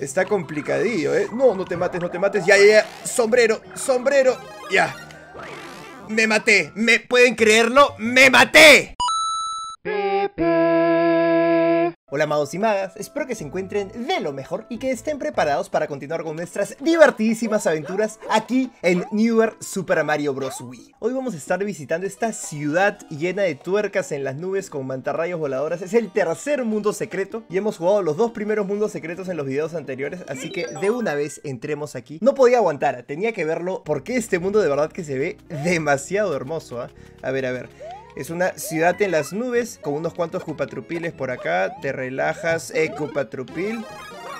Está complicadillo, ¿eh? No, no te mates, no te mates. Ya, ya, ya. Sombrero, sombrero. Ya. Me maté. ¿Me pueden creerlo? ¡Me maté! Hola magos y magas, espero que se encuentren de lo mejor y que estén preparados para continuar con nuestras divertidísimas aventuras aquí en Newer Super Mario Bros. Wii. Hoy vamos a estar visitando esta ciudad llena de tuercas en las nubes con mantarrayos voladoras. Es el tercer mundo secreto y hemos jugado los dos primeros mundos secretos en los videos anteriores, así que de una vez entremos aquí. No podía aguantar, tenía que verlo porque este mundo de verdad que se ve demasiado hermoso, ¿eh? A ver, a ver. Es una ciudad en las nubes, con unos cuantos cupatrupiles por acá. Te relajas, cupatrupil.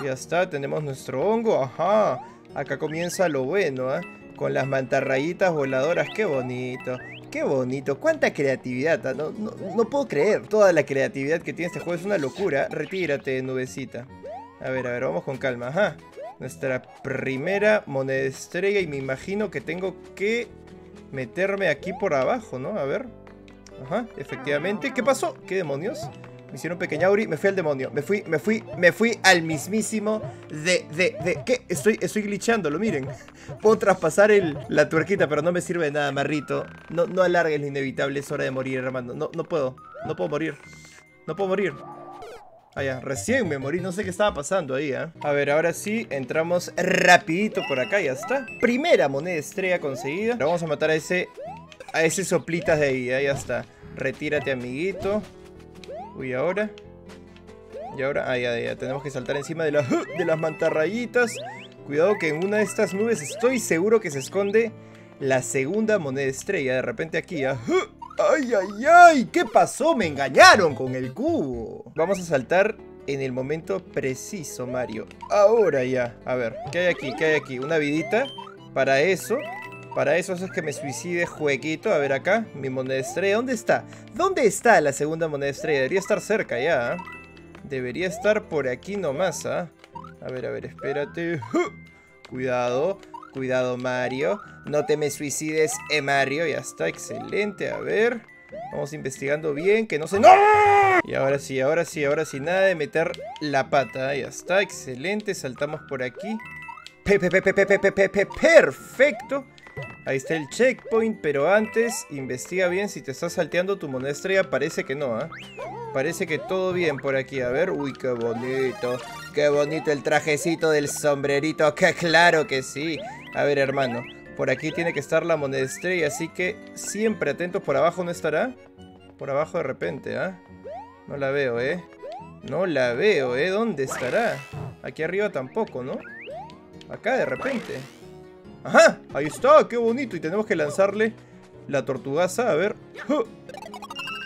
Ya está, tenemos nuestro hongo, ajá. Acá comienza lo bueno, ¿eh? Con las mantarrayitas voladoras, qué bonito. Qué bonito, cuánta creatividad, no puedo creer. Toda la creatividad que tiene este juego es una locura. Retírate, nubecita. A ver, vamos con calma, ajá. Nuestra primera moneda estrella y me imagino que tengo que meterme aquí por abajo, ¿no? A ver. Ajá, efectivamente. ¿Qué pasó? ¿Qué demonios? Me hicieron pequeñauri, me fui al demonio. Me fui al mismísimo de... ¿Qué? Estoy glitchándolo, miren. Puedo traspasar la tuerquita, pero no me sirve de nada, marrito. No alargues lo inevitable, es hora de morir, hermano. No puedo morir. Ah, ya, recién me morí, no sé qué estaba pasando ahí, ¿eh? A ver, ahora sí, entramos rapidito por acá, ya está. Primera moneda estrella conseguida. Ahora vamos a matar a ese soplitas de ahí, ¿eh? Ya está. Retírate, amiguito. Uy, ahora. Y ahora, ah, ya, ya. Tenemos que saltar encima de las mantarrayitas. Cuidado que en una de estas nubes estoy seguro que se esconde la segunda moneda estrella. De repente aquí, ¿eh? ¡Ay, ay, ay! ¿Qué pasó? Me engañaron con el cubo. Vamos a saltar en el momento preciso, Mario. Ahora ya. A ver, ¿qué hay aquí? ¿Qué hay aquí? Una vidita. Para eso... eso es que me suicide, jueguito. A ver acá, mi moneda estrella, ¿dónde está? ¿Dónde está la segunda moneda estrella? Debería estar cerca ya, ¿eh? Debería estar por aquí nomás, ¿eh? A ver, espérate. Cuidado, cuidado, Mario. No te me suicides, Mario. Ya está, excelente, a ver. Vamos investigando bien, que no se... ¡No! Y ahora sí, ahora sí, ahora sí. Nada de meter la pata, ¿eh? Ya está, excelente, saltamos por aquí. Perfecto. Ahí está el checkpoint, pero antes investiga bien si te estás salteando tu moneda estrella. Parece que no, ¿eh? Parece que todo bien por aquí. A ver, uy, qué bonito. Qué bonito el trajecito del sombrerito. Que claro que sí. A ver, hermano, por aquí tiene que estar la moneda estrella, así que siempre atentos. Por abajo no estará. Por abajo de repente, ¿ah? ¿Eh? No la veo, ¿eh? No la veo, ¿eh? ¿Dónde estará? Aquí arriba tampoco, ¿no? Acá de repente. ¡Ajá! Ahí está, qué bonito. Y tenemos que lanzarle la tortugaza, a ver. ¡Oh!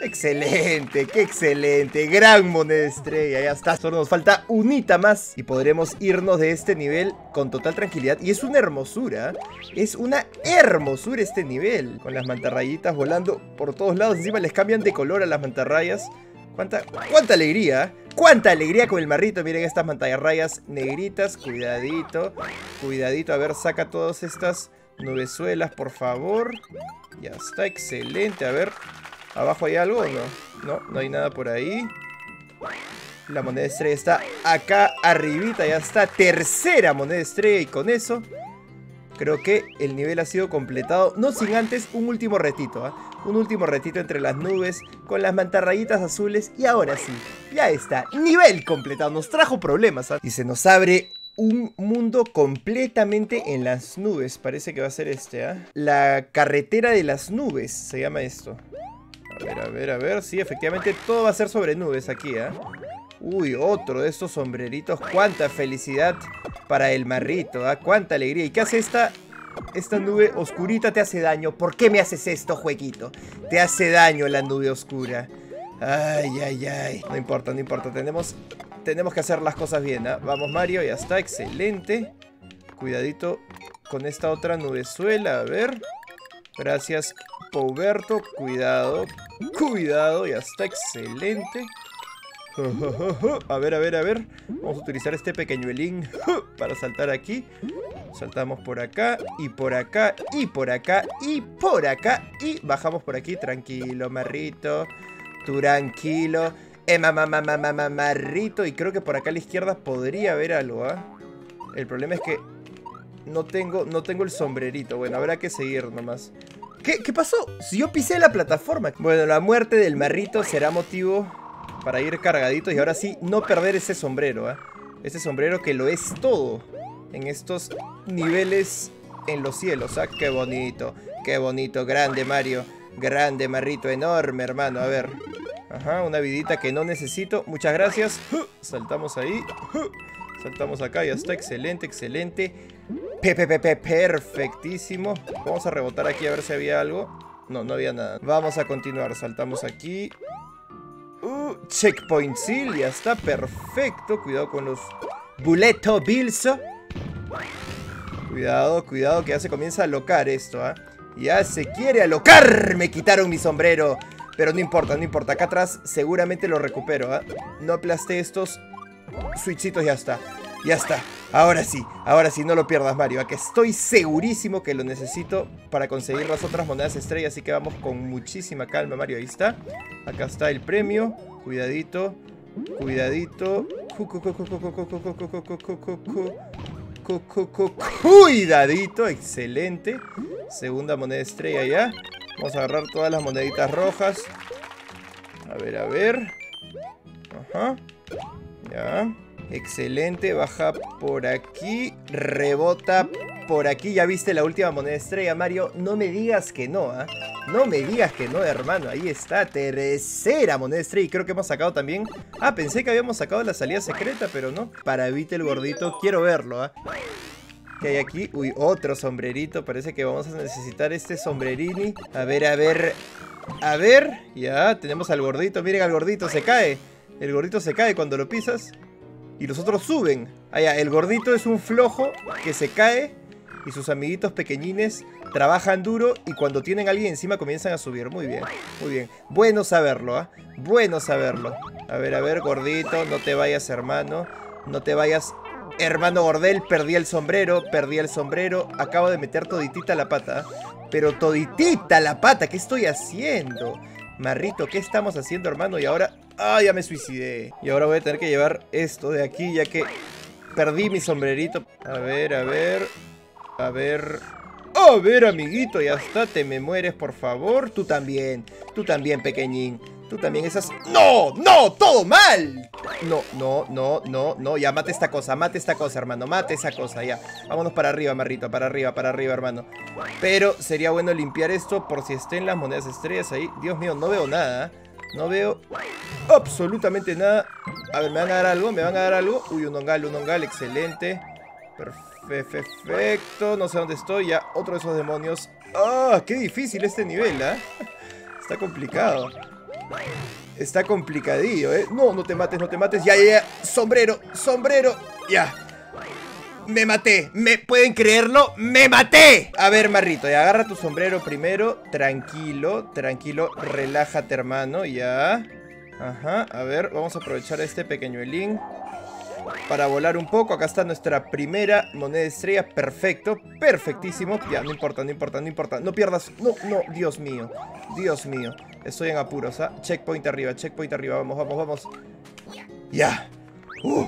¡Excelente! ¡Qué excelente! ¡Gran moneda estrella! Ya está, solo nos falta unita más y podremos irnos de este nivel con total tranquilidad. Y es una hermosura. Es una hermosura este nivel, con las mantarrayitas volando por todos lados. Encima les cambian de color a las mantarrayas. ¡Cuánta alegría! ¡Cuánta alegría con el marrito! Miren estas mantarrayas negritas. Cuidadito, cuidadito. A ver, saca todas estas nubezuelas, por favor. Ya está, excelente. A ver, ¿abajo hay algo o no? No, no hay nada por ahí. La moneda estrella está acá arribita. Ya está, tercera moneda estrella. Y con eso... creo que el nivel ha sido completado, no sin antes un último retito, ¿eh? Un último retito entre las nubes, con las mantarrayitas azules. Y ahora sí, ya está, nivel completado. Nos trajo problemas, ¿eh? Y se nos abre un mundo completamente en las nubes. Parece que va a ser este, ¿eh? La carretera de las nubes, se llama esto. A ver, a ver, a ver, sí, efectivamente todo va a ser sobre nubes aquí, ¿eh? Uy, otro de estos sombreritos. Cuánta felicidad para el marrito, ¿eh? Cuánta alegría. ¿Y qué hace esta nube oscurita? Te hace daño. ¿Por qué me haces esto, jueguito? Te hace daño la nube oscura. Ay, ay, ay. No importa, no importa. Tenemos que hacer las cosas bien, ¿eh? Vamos, Mario, ya está, excelente. Cuidadito con esta otra nubezuela, a ver. Gracias, Pouberto. Cuidado, cuidado, ya está, excelente. A ver, a ver, a ver. Vamos a utilizar este pequeñuelín para saltar aquí. Saltamos por acá, y por acá, y por acá, y por acá. Y bajamos por aquí, tranquilo, marrito. Tranquilo, marrito. Y creo que por acá a la izquierda podría haber algo, ¿ah? ¿Eh? El problema es que no tengo el sombrerito. Bueno, habrá que seguir nomás. ¿Qué pasó? Si yo pisé la plataforma. Bueno, la muerte del marrito será motivo para ir cargaditos. Y ahora sí, no perder ese sombrero, ¿eh? Ese sombrero que lo es todo en estos niveles en los cielos. Ah, qué bonito. Qué bonito. Grande Mario. Grande marrito. Enorme, hermano. A ver. Ajá, una vidita que no necesito. Muchas gracias. Saltamos ahí. Saltamos acá. Ya está. Excelente, excelente. Perfectísimo. Vamos a rebotar aquí a ver si había algo. No, no había nada. Vamos a continuar. Saltamos aquí. Checkpoint seal. Ya está. Perfecto. Cuidado con los Buleto Bills. Cuidado, cuidado, que ya se comienza a alocar esto, ¿eh? Ya se quiere alocar. Me quitaron mi sombrero. Pero no importa, no importa. Acá atrás seguramente lo recupero, ¿eh? No aplasté estos switchitos. Ya está. Ya está, ahora sí, no lo pierdas, Mario. Aquí estoy segurísimo que lo necesito para conseguir las otras monedas estrella. Así que vamos con muchísima calma, Mario. Ahí está, acá está el premio. Cuidadito, cuidadito. Cuidadito, excelente. Segunda moneda estrella ya. Vamos a agarrar todas las moneditas rojas. A ver, a ver. Ajá. Ya. Excelente, baja por aquí, rebota por aquí. Ya viste la última moneda estrella, Mario. No me digas que no, ¿eh? No me digas que no, hermano. Ahí está, tercera moneda estrella. Y creo que hemos sacado también... Ah, pensé que habíamos sacado la salida secreta, pero no. Para Vite el gordito, quiero verlo, ¿eh? ¿Qué hay aquí? Uy, otro sombrerito. Parece que vamos a necesitar este sombrerini. A ver, a ver, a ver. Ya, tenemos al gordito. Miren al gordito, se cae. El gordito se cae cuando lo pisas. Y los otros suben. Allá, el gordito es un flojo que se cae y sus amiguitos pequeñines trabajan duro y cuando tienen a alguien encima comienzan a subir. Muy bien, muy bien. Bueno saberlo, ¿ah? ¿Eh? Bueno saberlo. A ver, gordito, no te vayas, hermano. No te vayas, hermano Gordel. Perdí el sombrero, perdí el sombrero. Acabo de meter toditita la pata, ¿eh? Pero toditita la pata, ¿qué estoy haciendo? Marrito, ¿qué estamos haciendo, hermano? Y ahora... ¡Ah, ya me suicidé! Y ahora voy a tener que llevar esto de aquí, ya que perdí mi sombrerito. A ver, a ver... A ver... A ver, amiguito, ya está. Te me mueres, por favor. Tú también, pequeñín. Tú también, esas... ¡No! ¡No! ¡Todo mal! No, no, no, no, no. Ya, mate esta cosa, hermano. Mate esa cosa, ya. Vámonos para arriba, marrito. Para arriba, hermano. Pero sería bueno limpiar esto por si estén las monedas estrellas ahí. Dios mío, no veo nada. No veo absolutamente nada. A ver, ¿me van a dar algo? ¿Me van a dar algo? Uy, un hongal, excelente. Perfecto. No sé dónde estoy. Ya, otro de esos demonios. ¡Ah! ¡Qué difícil este nivel, ¿eh? Está complicado. Está complicadillo, ¿eh? No, no te mates, no te mates. Ya, ya, ya. Sombrero, sombrero. Ya. Me maté. ¿Me pueden creerlo? ¡Me maté! A ver, marrito, ya agarra tu sombrero primero. Tranquilo, tranquilo. Relájate, hermano. Ya. Ajá. A ver, vamos a aprovechar este pequeñuelín para volar un poco. Acá está nuestra primera moneda estrella. Perfecto, perfectísimo. Ya, no importa, no importa, no importa. No pierdas. No, no, Dios mío. Dios mío. Estoy en apuros, ¿ah? Checkpoint arriba, vamos, vamos, vamos. Ya.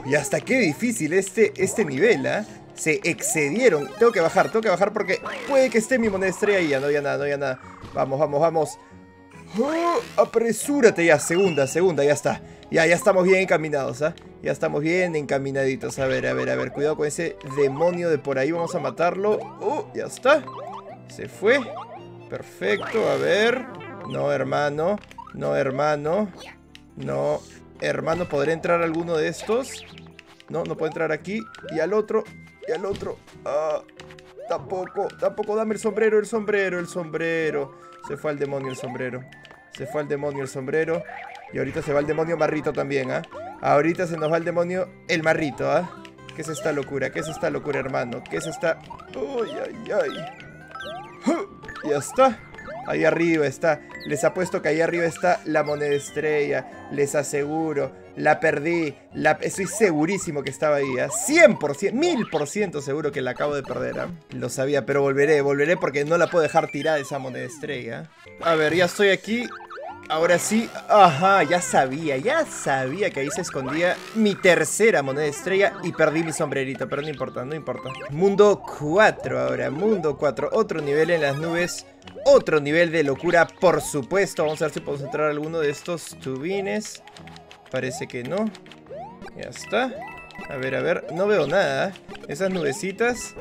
Y hasta qué difícil este nivel, ¿ah? ¿Eh? Se excedieron. Tengo que bajar porque puede que esté mi moneda estrella y ya no había nada, no había nada. Vamos, vamos, vamos. Apresúrate ya, segunda, ya está. Ya, ya estamos bien encaminados, ¿ah? ¿Eh? Ya estamos bien encaminaditos. A ver, a ver, a ver. Cuidado con ese demonio de por ahí, vamos a matarlo. Ya está. Se fue. Perfecto, a ver. No, hermano. No, hermano. No, hermano. ¿Podré entrar a alguno de estos? No, no puedo entrar aquí. Y al otro. Y al otro. Ah, tampoco. Tampoco. Dame el sombrero. El sombrero. El sombrero. Se fue al demonio el sombrero. Se fue al demonio el sombrero. Y ahorita se va el demonio marrito también, ¿ah? ¿Eh? Ahorita se nos va el demonio el marrito, ¿ah? ¿Eh? ¿Qué es esta locura? ¿Qué es esta locura, hermano? ¿Qué es esta...? ¡Ay, ay, ay! Ya está. Ahí arriba está. Les apuesto que ahí arriba está la moneda estrella. Les aseguro. La perdí. Estoy segurísimo que estaba ahí, ¿eh? 100%, 1000% seguro que la acabo de perder, ¿eh? Lo sabía, pero volveré porque no la puedo dejar tirada esa moneda estrella. A ver, ya estoy aquí. Ahora sí, ajá, ya sabía que ahí se escondía mi tercera moneda estrella y perdí mi sombrerito, pero no importa, no importa. Mundo 4 ahora, mundo 4, otro nivel en las nubes, otro nivel de locura, por supuesto. Vamos a ver si podemos entrar a alguno de estos tubines, parece que no, ya está. A ver, no veo nada, esas nubecitas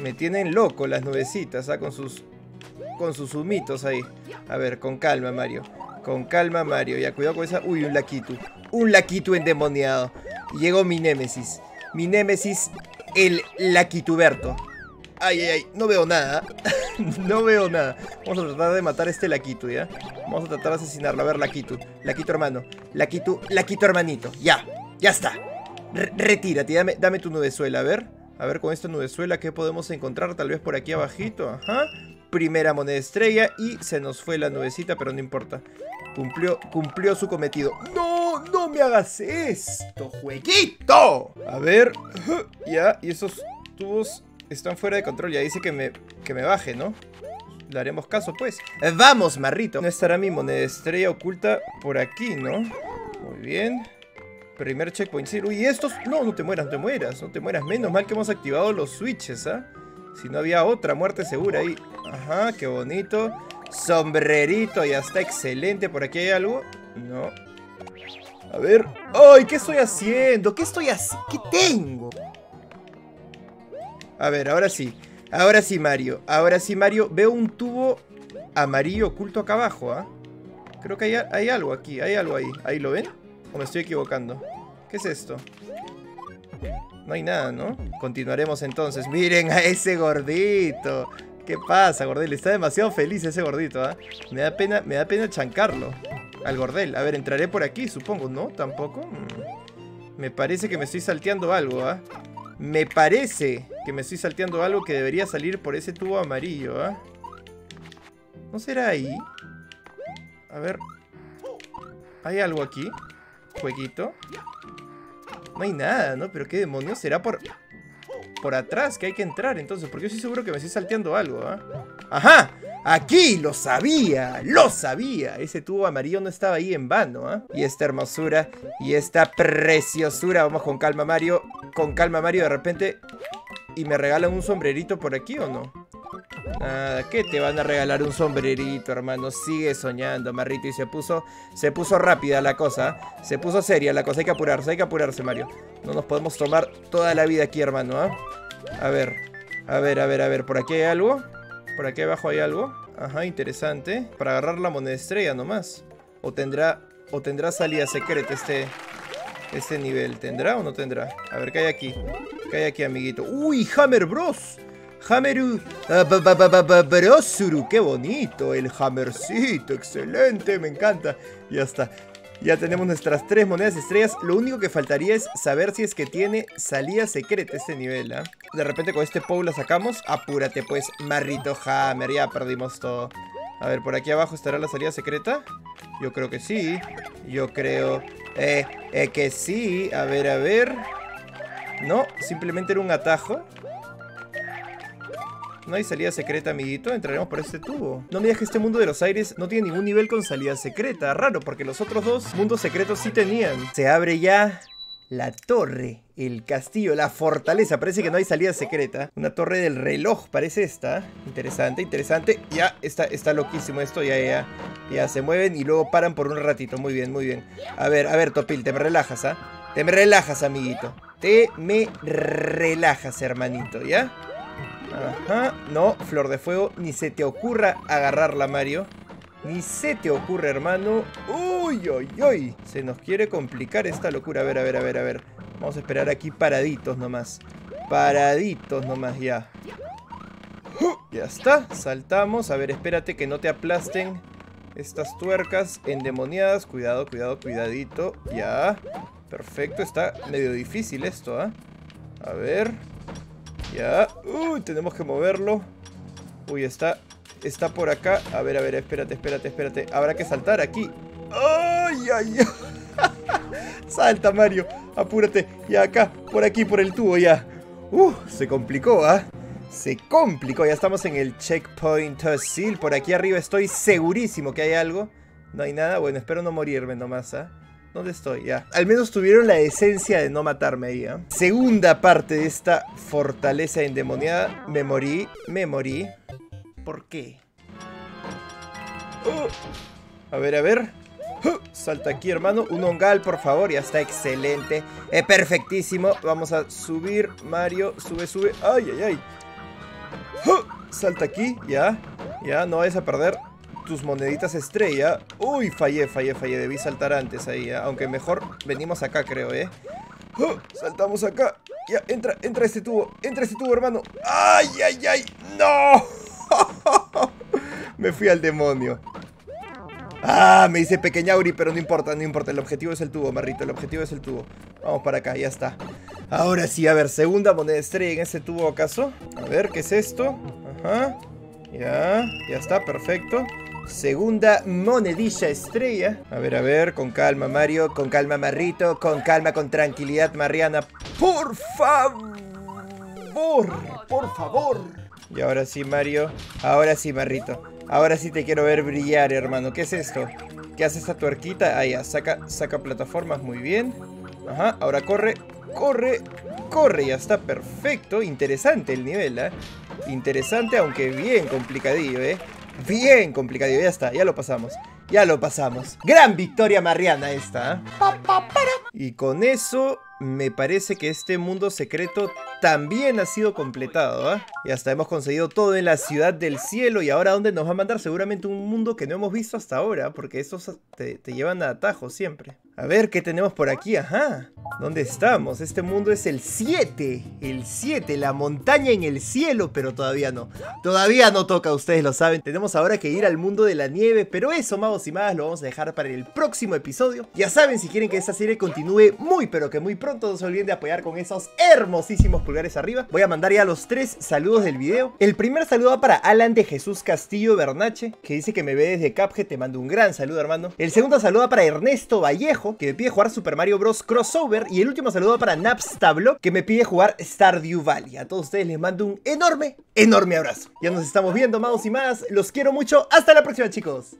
me tienen loco, las nubecitas, ¿ah? Con sus humitos ahí. A ver, con calma, Mario. Con calma, Mario. Ya, cuidado con esa... Uy, un Lakitu. Un Lakitu endemoniado. Y llegó mi némesis. Mi némesis, el Lakituberto. Ay, ay, ay. No veo nada. No veo nada. Vamos a tratar de matar a este Lakitu, ¿ya? Vamos a tratar de asesinarlo. A ver, Lakitu. Lakitu, hermano. Lakitu, Lakitu, hermanito. Ya. Ya está. Retírate. Dame tu nubezuela. A ver. A ver, con esta nubezuela, ¿qué podemos encontrar? Tal vez por aquí abajito. Ajá. Primera moneda estrella y se nos fue la nubecita, pero no importa. Cumplió su cometido. ¡No! ¡No me hagas esto, jueguito! A ver, ya, y esos tubos están fuera de control. Ya dice que me baje, ¿no? Le haremos caso, pues. ¡Vamos, marrito! No estará mi moneda estrella oculta por aquí, ¿no? Muy bien. Primer checkpoint zero. Y estos... No, no te mueras, no te mueras, no te mueras. Menos mal que hemos activado los switches, ¿ah? Si no había otra muerte segura ahí. Ajá, qué bonito. Sombrerito, ya está, excelente. ¿Por aquí hay algo? No. A ver. ¡Ay! ¿Qué estoy haciendo? ¿Qué estoy haciendo? ¿Qué tengo? A ver, ahora sí. Ahora sí, Mario. Ahora sí, Mario. Veo un tubo amarillo oculto acá abajo, ¿ah? Creo que hay algo aquí. Hay algo ahí. ¿Ahí lo ven? ¿O me estoy equivocando? ¿Qué es esto? No hay nada, ¿no? Continuaremos entonces. ¡Miren a ese gordito! ¿Qué pasa, Gordel? Está demasiado feliz ese gordito, ¿ah? Me da pena chancarlo al Gordel. A ver, entraré por aquí, supongo. ¿No? ¿Tampoco? Me parece que me estoy salteando algo, ¿ah? Me parece que me estoy salteando algo que debería salir por ese tubo amarillo, ¿ah? ¿No será ahí? A ver. ¿Hay algo aquí? Jueguito. No hay nada, ¿no? Pero qué demonios. ¿Será por atrás que hay que entrar entonces? Porque yo estoy seguro que me estoy salteando algo, ¿eh? ¡Ajá! ¡Aquí! ¡Lo sabía! ¡Lo sabía! Ese tubo amarillo no estaba ahí en vano, ¿eh? Y esta hermosura, y esta preciosura. Vamos con calma, Mario. Con calma, Mario, de repente. ¿Y me regalan un sombrerito por aquí o no? Nada, ¿qué te van a regalar un sombrerito, hermano? Sigue soñando, marrito. Y se puso rápida la cosa, ¿eh? Se puso seria la cosa. Hay que apurarse, Mario. No nos podemos tomar toda la vida aquí, hermano, ¿eh? A ver. ¿Por aquí hay algo? ¿Por aquí abajo hay algo? Ajá, interesante. Para agarrar la moneda estrella nomás. ¿O tendrá salida secreta este nivel? ¿Tendrá o no tendrá? A ver, ¿qué hay aquí? ¿Qué hay aquí, amiguito? ¡Uy, Hammer Bros! Hammeru, Brosuru, qué bonito, el Hammercito, excelente, me encanta. Ya está, ya tenemos nuestras 3 monedas estrellas. Lo único que faltaría es saber si es que tiene salida secreta este nivel, ¿eh? De repente con este Pou la sacamos. Apúrate pues, marrito Hammer, ya perdimos todo. A ver, ¿por aquí abajo estará la salida secreta? Yo creo que sí, yo creo que sí. A ver, no, simplemente era un atajo. No hay salida secreta, amiguito. Entraremos por este tubo. No me digas que este mundo de los aires no tiene ningún nivel con salida secreta. Raro, porque los otros dos mundos secretos sí tenían. Se abre ya la torre, el castillo, la fortaleza. Parece que no hay salida secreta. Una torre del reloj, parece esta. Interesante, interesante. Ya, está loquísimo esto. Ya, se mueven y luego paran por un ratito. Muy bien, muy bien. A ver, Topil, te me relajas, ¿ah? Te me relajas, amiguito. Te me relajas, hermanito, ¿ya? Ajá, no, Flor de Fuego, ni se te ocurra agarrarla, Mario. Ni se te ocurre, hermano. ¡Uy, uy, uy! Se nos quiere complicar esta locura. A ver. Vamos a esperar aquí paraditos nomás. Paraditos nomás, ya. Ya está, saltamos. A ver, espérate que no te aplasten estas tuercas endemoniadas. Cuidadito. Ya, perfecto, está medio difícil esto, ¿ah? A ver... Ya, uy, tenemos que moverlo. Uy, está por acá. A ver, espérate. Habrá que saltar aquí. ¡Ay! Salta, Mario, apúrate. Ya acá, por aquí, por el tubo, ya. Se complicó, ¿ah? Se complicó, ya estamos en el checkpoint. Seal, por aquí arriba estoy segurísimo que hay algo. No hay nada. Bueno, espero no morirme nomás, ¿ah? ¿Dónde estoy? Ya. Al menos tuvieron la decencia de no matarme ahí, ¿eh? Segunda parte de esta fortaleza endemoniada. Me morí. Me morí. ¿Por qué? A ver, a ver. Salta aquí, hermano. Un hongal, por favor. Ya está, excelente. Perfectísimo. Vamos a subir, Mario. Sube, sube. Ay, ay, ay. Salta aquí. Ya. Ya, no vayas a perder tus moneditas estrella. Uy, fallé. Debí saltar antes ahí, ¿eh? Aunque mejor venimos acá, creo, ¿eh? Saltamos acá. Ya, entra este tubo. Entra este tubo, hermano. ¡Ay, ay, ay! ¡No! Me fui al demonio. ¡Ah! Me hice pequeñauri, pero no importa, no importa. El objetivo es el tubo, marrito. El objetivo es el tubo. Vamos para acá, ya está. Ahora sí, a ver. Segunda moneda estrella en ese tubo, ¿acaso? A ver, ¿qué es esto? Ajá. Ya, ya está, perfecto. Segunda monedilla estrella. A ver, con calma, Mario. Con calma, Marrito. Con calma, con tranquilidad, Mariana. ¡Por favor! ¡Por favor! Y ahora sí, Mario. Ahora sí, Marrito. Ahora sí te quiero ver brillar, hermano. ¿Qué es esto? ¿Qué hace esta tuerquita? Ah, ya, saca plataformas, muy bien. Ajá, ahora corre. Corre, corre, ya está, perfecto. Interesante el nivel, ¿eh? Interesante, aunque bien complicadillo, ¿eh? Bien complicadillo, ya está, ya lo pasamos. Ya lo pasamos. Gran victoria marriana esta, ¿eh? Y con eso, me parece que este mundo secreto también ha sido completado, ¿eh? Y hasta hemos conseguido todo en la ciudad del cielo. Y ahora, ¿a dónde nos va a mandar? Seguramente un mundo que no hemos visto hasta ahora, porque estos te llevan a atajos siempre. A ver, ¿qué tenemos por aquí? Ajá. ¿Dónde estamos? Este mundo es el 7. El 7, la montaña en el cielo. Pero todavía no. Todavía no toca, ustedes lo saben. Tenemos ahora que ir al mundo de la nieve. Pero eso, magos y magas, lo vamos a dejar para el próximo episodio. Ya saben, si quieren que esta serie continúe muy, pero que muy pronto, no se olviden de apoyar con esos hermosísimos pulgares arriba. Voy a mandar ya los 3 saludos del video. El primer saludo va para Alan de Jesús Castillo Bernache, que dice que me ve desde Capge. Te mando un gran saludo, hermano. El segundo saludo va para Ernesto Vallejo, que me pide jugar Super Mario Bros. Crossover. Y el último saludo para Napstablook, que me pide jugar Stardew Valley. A todos ustedes les mando un enorme, enorme abrazo. Ya nos estamos viendo, magos y magas. Los quiero mucho. Hasta la próxima, chicos.